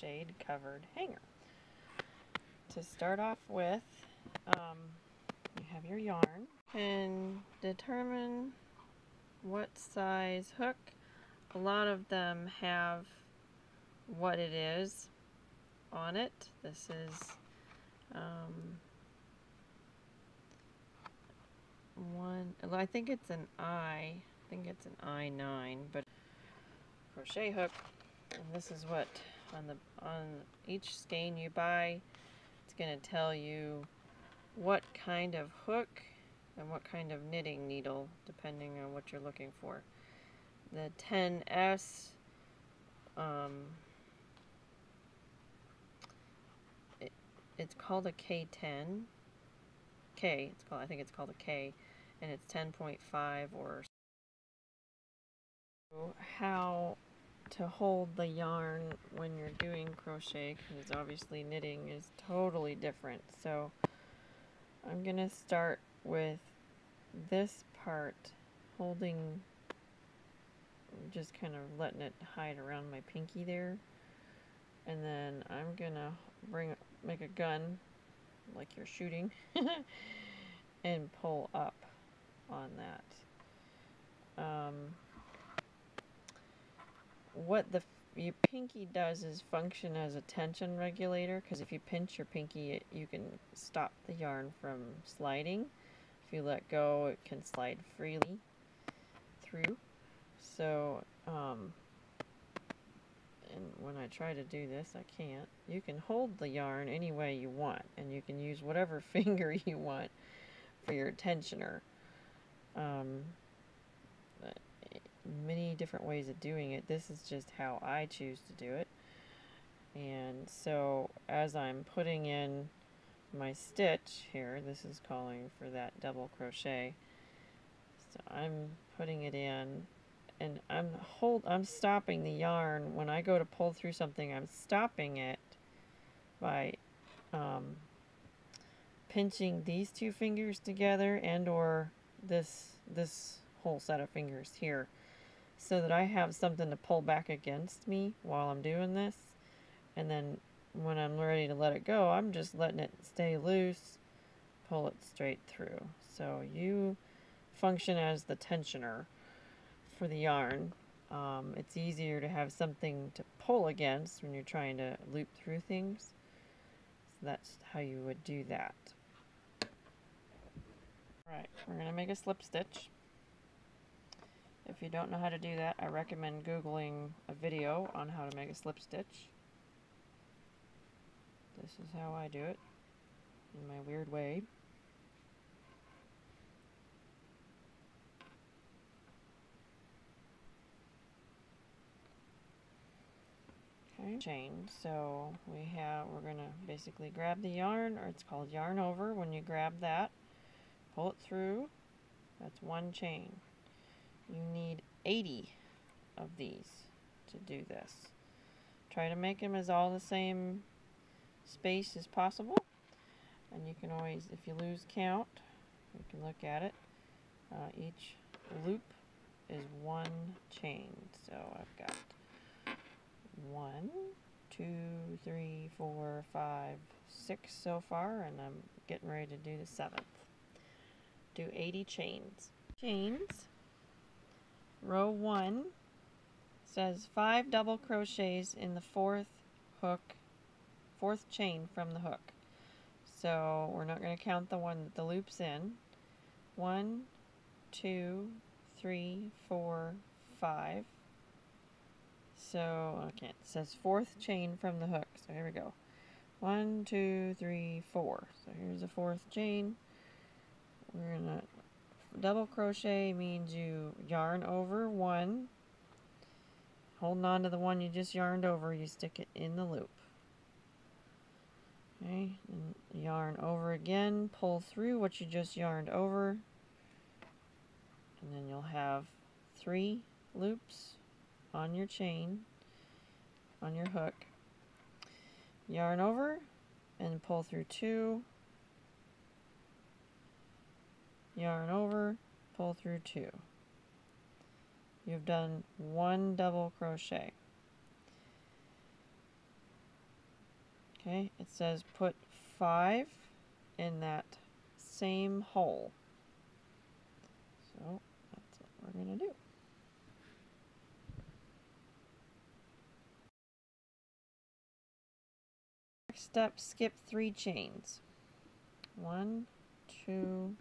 shade covered hanger. To start off with, you have your yarn and determine what size hook. A lot of them have what it is on it. This is 1, I think it's an I. I think it's an I9, but crochet hook. And this is what on each skein you buy, it's going to tell you what kind of hook and what kind of knitting needle, depending on what you're looking for. The 10S it's called a K10. I think it's called a K, and it's 10.5 or so. How to hold the yarn when you're doing crochet, because obviously knitting is totally different. So I'm gonna start with this part, holding, just kind of letting it hide around my pinky there, and then I'm gonna make a gun like you're shooting and pull up on that. What your pinky does is function as a tension regulator, because if you pinch your pinky, you can stop the yarn from sliding. If you let go, it can slide freely through. So, and when I try to do this, I can't. You can hold the yarn any way you want, and you can use whatever finger you want for your tensioner. Many different ways of doing it. This is just how I choose to do it. And so as I'm putting in my stitch here, this is calling for that double crochet. So I'm putting it in, and I'm stopping the yarn. When I go to pull through something, I'm stopping it by pinching these two fingers together, and or this whole set of fingers here, so that I have something to pull back against me while I'm doing this. And then when I'm ready to let it go, I'm just letting it stay loose, pull it straight through. So you function as the tensioner for the yarn. It's easier to have something to pull against when you're trying to loop through things. So that's how you would do that. Alright, we're going to make a slip stitch. If you don't know how to do that, I recommend Googling a video on how to make a slip stitch. This is how I do it, in my weird way. Okay, chain. So we're gonna basically grab the yarn, or it's called yarn over. When you grab that, pull it through. That's one chain. You need 80 of these to do this. Try to make them as all the same space as possible. And you can always, if you lose count, you can look at it. Each loop is one chain. So I've got 1, 2, 3, 4, 5, 6 so far, and I'm getting ready to do the 7th. Do 80 chains. Row 1 says 5 double crochets in the fourth chain from the hook. So we're not going to count the one that the loop's in. 1, 2, 3, 4, 5. So, okay, it says 4th chain from the hook. So here we go. 1, 2, 3, 4. So here's the 4th chain. We're going to double crochet. Means you yarn over one, holding on to the one you just yarned over, you stick it in the loop. Okay, and yarn over again, pull through what you just yarned over, and then you'll have 3 loops on your chain, on your hook. Yarn over and pull through 2. Yarn over, pull through 2. You've done 1 double crochet. Okay, it says put 5 in that same hole. So that's what we're going to do. Next up, skip 3 chains. 1, 2,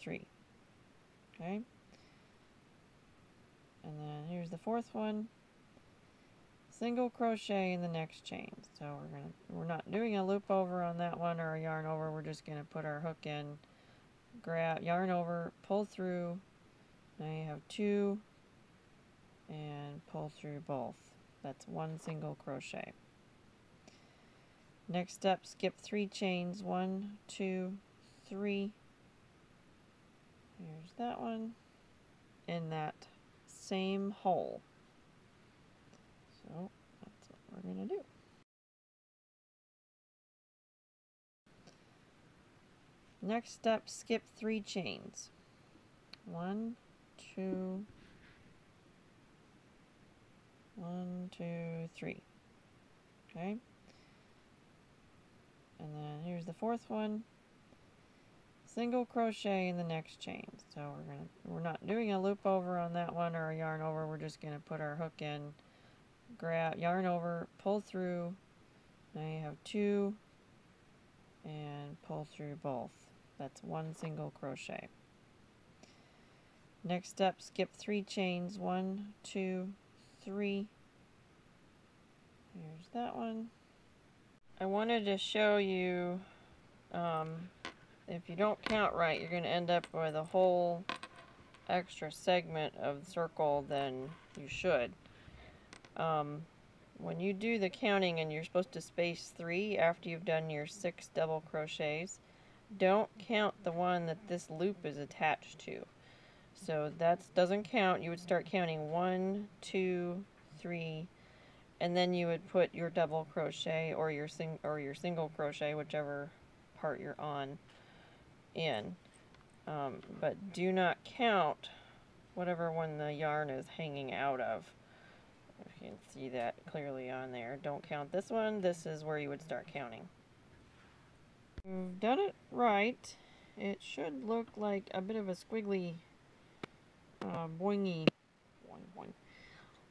3. Okay. And then here's the 4th one. Single crochet in the next chain. So we're not doing a loop over on that one or a yarn over. We're just going to put our hook in, grab, yarn over, pull through. Now you have 2 and pull through both. That's 1 single crochet. Next up, skip 3 chains. 1, 2, 3. Here's that one in that same hole. So that's what we're going to do. Next up, skip 3 chains. 1, 2, 3. Okay. And then here's the 4th one. Single crochet in the next chain. So we're not doing a loop over on that one or a yarn over. We're just going to put our hook in, grab, yarn over, pull through. Now you have 2 and pull through both. That's 1 single crochet. Next up, skip 3 chains. 1, 2, 3. Here's that one. I wanted to show you if you don't count right, you're going to end up with a whole extra segment of the circle than you should. When you do the counting and you're supposed to space 3 after you've done your 6 double crochets, don't count the one that this loop is attached to. So that doesn't count. You would start counting 1, 2, 3, and then you would put your double crochet or your single crochet, whichever part you're on, in, but do not count whatever one the yarn is hanging out of. You can see that clearly on there. Don't count this one. This is where you would start counting. You've done it right. It should look like a bit of a squiggly, boingy, boing.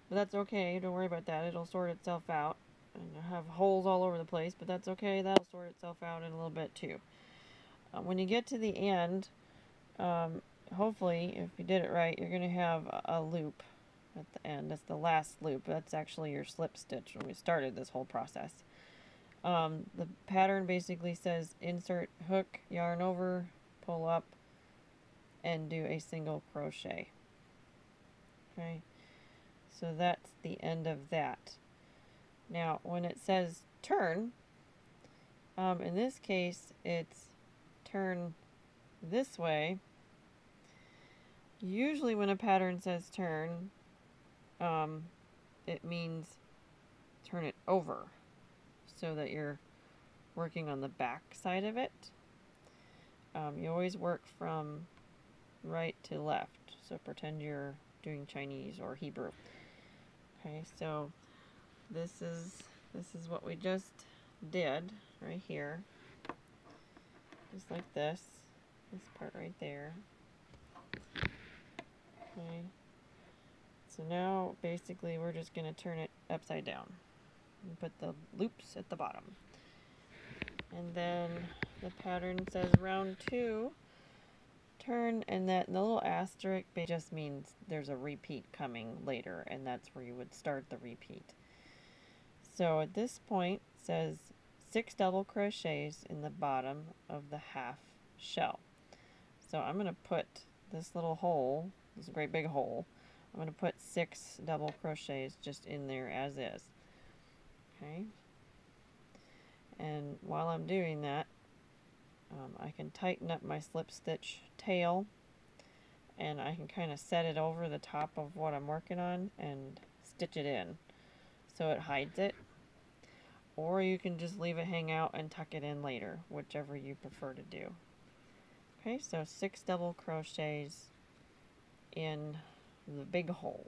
But that's okay. Don't worry about that. It'll sort itself out. And I have holes all over the place, but that's okay. That'll sort itself out in a little bit too. When you get to the end, hopefully, if you did it right, you're going to have a loop at the end. That's the last loop. That's actually your slip stitch when we started this whole process. The pattern basically says insert hook, yarn over, pull up, and do a single crochet. Okay, so that's the end of that. Now, when it says turn, in this case, it's turn this way. Usually when a pattern says turn, it means turn it over so that you're working on the back side of it. You always work from right to left, so pretend you're doing Chinese or Hebrew. Okay, so this is what we just did right here. Just like this part right there. Okay. So now basically we're just going to turn it upside down and put the loops at the bottom. And then the pattern says round 2, turn, and that the little asterisk just means there's a repeat coming later, and that's where you would start the repeat. So at this point it says 6 double crochets in the bottom of the half shell. So I'm going to put this little hole, this great big hole, I'm going to put 6 double crochets just in there as is. Okay. And while I'm doing that, I can tighten up my slip stitch tail, and I can kind of set it over the top of what I'm working on and stitch it in so it hides it. Or you can just leave it hang out and tuck it in later, whichever you prefer to do. Okay, so 6 double crochets in the big hole.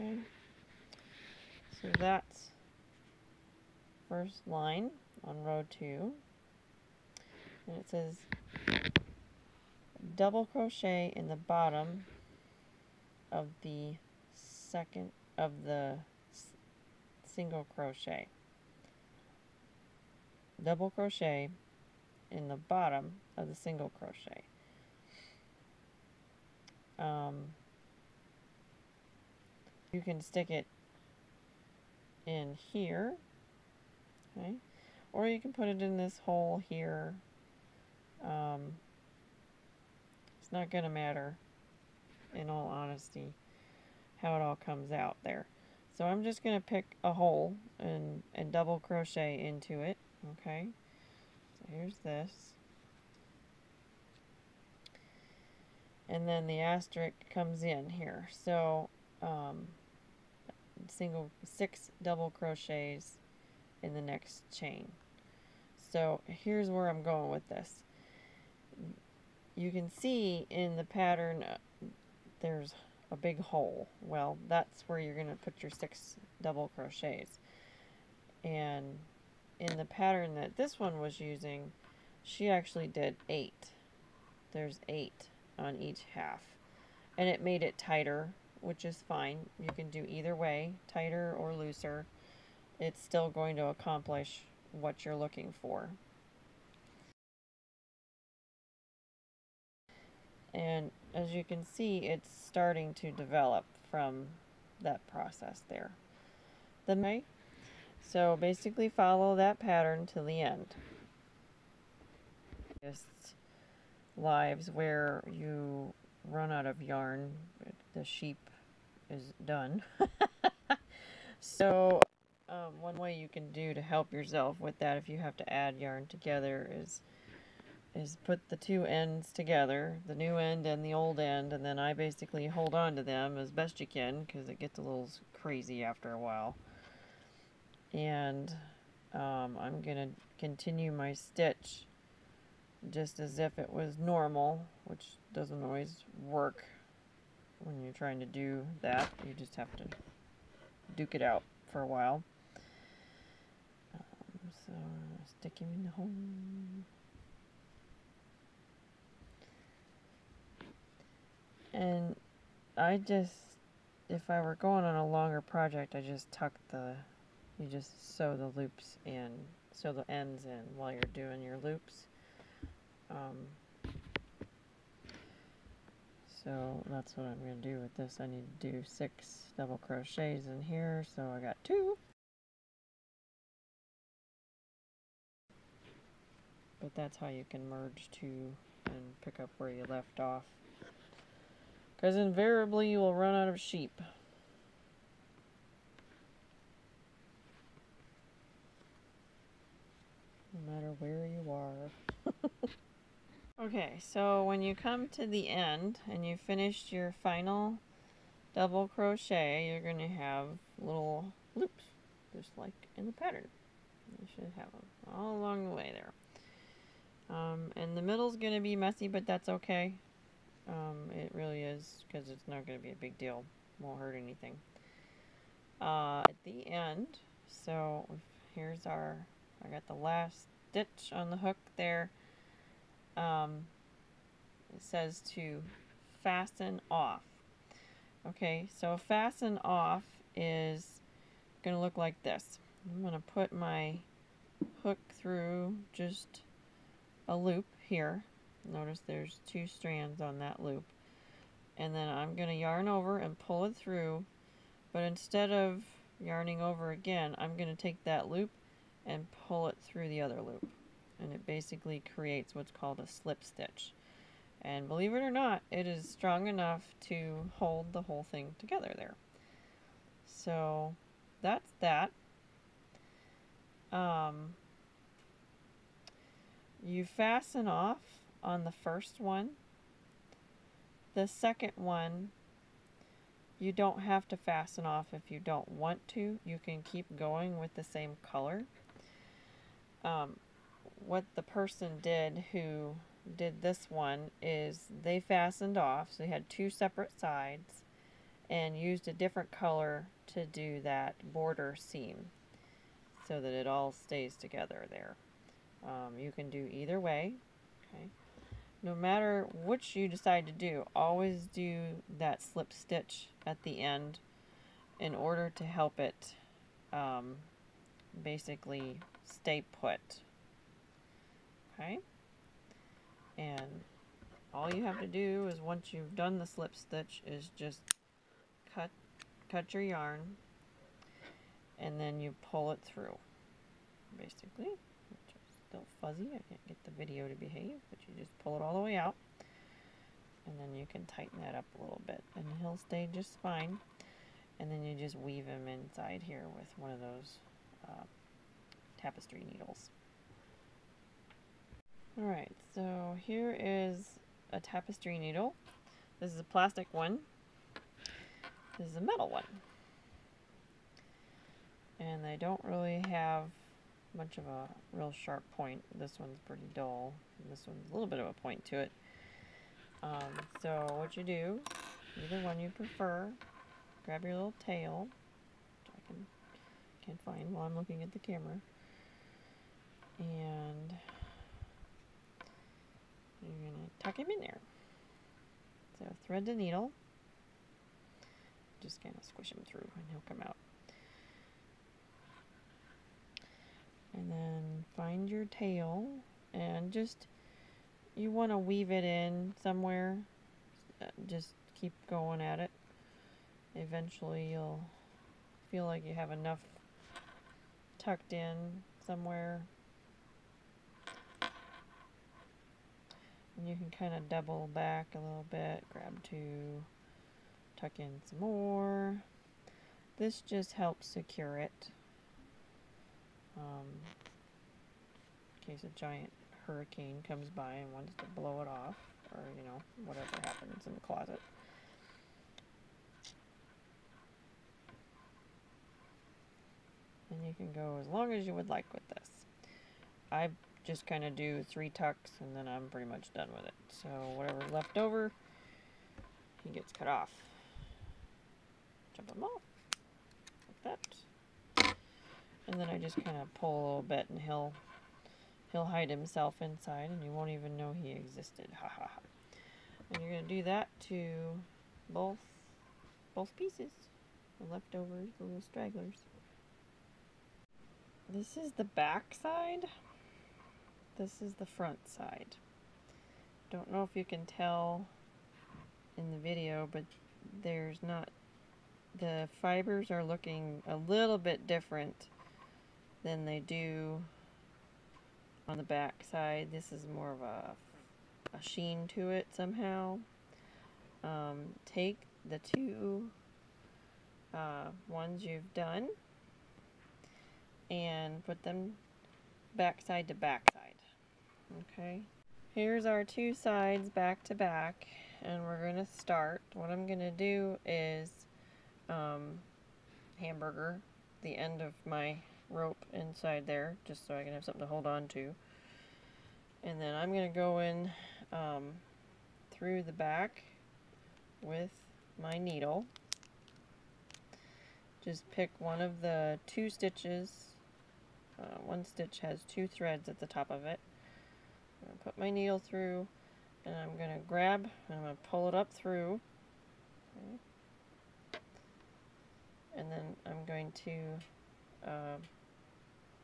Okay. So that's first line on row 2. And it says double crochet in the bottom of the second of the single crochet. Double crochet in the bottom of the single crochet. You can stick it in here, okay, or you can put it in this hole here. It's not going to matter, in all honesty, how it all comes out there. So I'm just going to pick a hole and double crochet into it. Okay, so here's this. And then the asterisk comes in here. So six double crochets in the next chain. So here's where I'm going with this. You can see in the pattern there's a big hole. Well, that's where you're going to put your 6 double crochets. And in the pattern that this one was using, she actually did 8. There's 8 on each half, and it made it tighter, which is fine. You can do either way, tighter or looser. It's still going to accomplish what you're looking for. And as you can see, it's starting to develop from that process there. So basically follow that pattern to the end. Just lives where you run out of yarn, the sheep is done. So one way you can do to help yourself with that, if you have to add yarn together, is put the two ends together, the new end and the old end, and then I basically hold on to them as best you can, because it gets a little crazy after a while. And I'm going to continue my stitch just as if it was normal, which doesn't always work when you're trying to do that. You just have to duke it out for a while. So stick him in the hole. And I just, if I were going on a longer project, I just tuck the, you just sew the loops in, sew the ends in while you're doing your loops. So that's what I'm going to do with this. I need to do 6 double crochets in here, so I got 2. But that's how you can merge 2 and pick up where you left off. Because invariably you will run out of sheep. No matter where you are. Okay, so when you come to the end and you finished your final double crochet, you're going to have little loops, just like in the pattern. You should have them all along the way there. And the middle's going to be messy, but that's okay. It really is, because it's not going to be a big deal. Won't hurt anything. At the end, so here's our, I got the last stitch on the hook there. It says to fasten off. Okay, so fasten off is going to look like this. I'm going to put my hook through just a loop here. Notice there's 2 strands on that loop. And then I'm going to yarn over and pull it through. But instead of yarning over again, I'm going to take that loop and pull it through the other loop. And it basically creates what's called a slip stitch. And believe it or not, it is strong enough to hold the whole thing together there. So that's that. You fasten off on the first one. The second one, you don't have to fasten off if you don't want to. You can keep going with the same color. What the person did who did this one is they fastened off, so they had 2 separate sides, and used a different color to do that border seam so that it all stays together there. You can do either way. Okay. No matter which you decide to do, always do that slip stitch at the end in order to help it basically stay put. Okay? And all you have to do is, once you've done the slip stitch, is just cut your yarn, and then you pull it through, basically. Which is still fuzzy, I can't get the video to behave, but you just pull it all the way out, and then you can tighten that up a little bit, and he'll stay just fine. And then you just weave him inside here with one of those tapestry needles. Alright, so here is a tapestry needle. This is a plastic one. This is a metal one. And they don't really have much of a real sharp point. This one's pretty dull. And this one's a little bit of a point to it. So what you do, either one you prefer, grab your little tail, which I can't find while I'm looking at the camera, and you're going to tuck him in there. So thread the needle, just kind of squish him through and he'll come out. And then find your tail, and just, you want to weave it in somewhere, just keep going at it. Eventually you'll feel like you have enough tucked in somewhere, and you can kind of double back a little bit, grab two, tuck in some more. This just helps secure it in case a giant hurricane comes by and wants to blow it off, or you know, whatever happens in the closet. And you can go as long as you would like with this. I just kind of do 3 tucks and then I'm pretty much done with it. So whatever's left over, he gets cut off. Jump him off, like that. And then I just kind of pull a little bit and he'll hide himself inside and you won't even know he existed, ha ha ha. And you're gonna do that to both pieces, the leftovers, the little stragglers. This is the back side. This is the front side. Don't know if you can tell in the video, but there's not, the fibers are looking a little bit different than they do on the back side. This is more of a sheen to it somehow. Take the two ones you've done and put them backside to backside. Okay, here's our two sides back to back, and we're gonna start. What I'm gonna do is hamburger the end of my rope inside there, just so I can have something to hold on to. And then I'm gonna go in through the back with my needle. Just pick one of the 2 stitches. One stitch has 2 threads at the top of it. I'm going to put my needle through, and I'm going to grab, and I'm going to pull it up through. Okay. And then I'm going to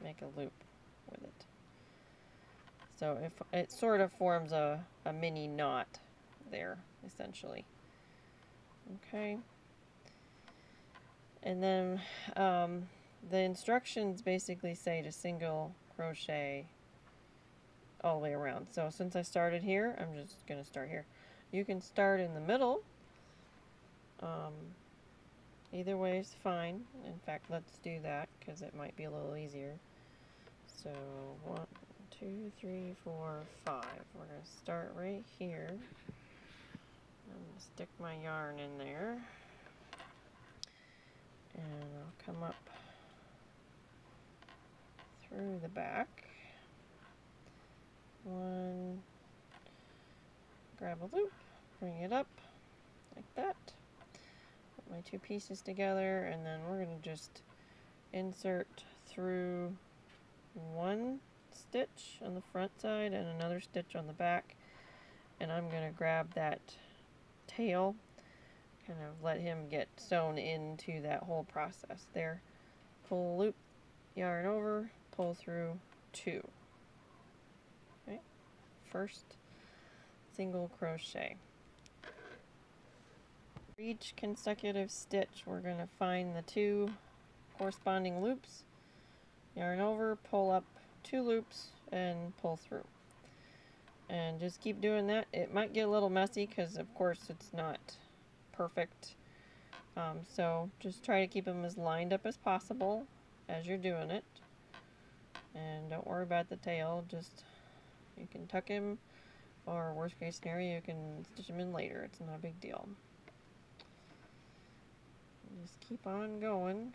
make a loop with it. So if it sort of forms a mini knot there, essentially. Okay. And then the instructions basically say to single crochet all the way around. So since I started here, I'm just going to start here. You can start in the middle. Either way is fine. In fact, let's do that because it might be a little easier. So 1, 2, 3, 4, 5. We're going to start right here. I'm going to stick my yarn in there. And I'll come up through the back. 1, grab a loop, bring it up like that. Put my my two pieces together, and then we're going to just insert through one stitch on the front side and another stitch on the back, and I'm going to grab that tail, kind of let him get sewn into that whole process there. Pull a loop, yarn over, pull through two. Okay. First single crochet. For each consecutive stitch, we're going to find the two corresponding loops, yarn over, pull up two loops, and pull through. And just keep doing that. It might get a little messy because, of course, it's not perfect. So just try to keep them as lined up as possible as you're doing it. And don't worry about the tail. Just, you can tuck him, or worst case scenario, you can stitch him in later. It's not a big deal. Just keep on going.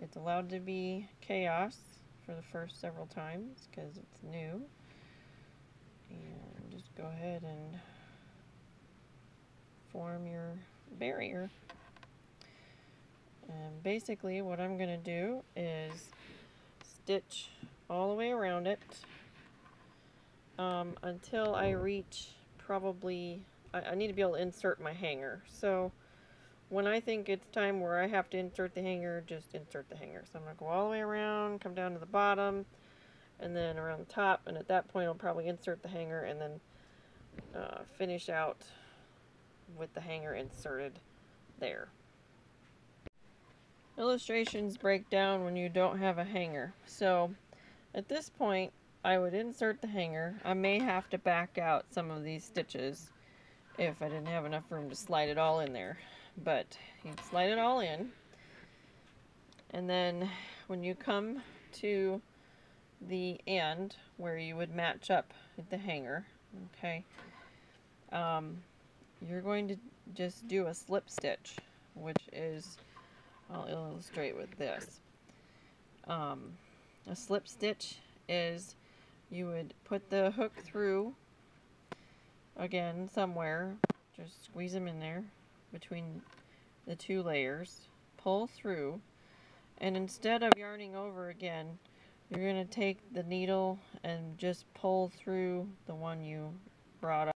It's allowed to be chaos for the first several times because it's new. And just go ahead and form your barrier. And basically what I'm going to do is stitch all the way around it until I reach probably, I need to be able to insert my hanger. So when I think it's time where I have to insert the hanger, just insert the hanger. So I'm going to go all the way around, come down to the bottom, and then around the top, and at that point I'll probably insert the hanger and then finish out with the hanger inserted there. Illustrations break down when you don't have a hanger. So at this point I would insert the hanger. I may have to back out some of these stitches if I didn't have enough room to slide it all in there. But you slide it all in, and then when you come to the end where you would match up with the hanger, okay, you're going to just do a slip stitch, which is, I'll illustrate with this. A slip stitch is you would put the hook through again somewhere, just squeeze them in there between the two layers, pull through, and instead of yarning over again, you're going to take the needle and just pull through the one you brought up.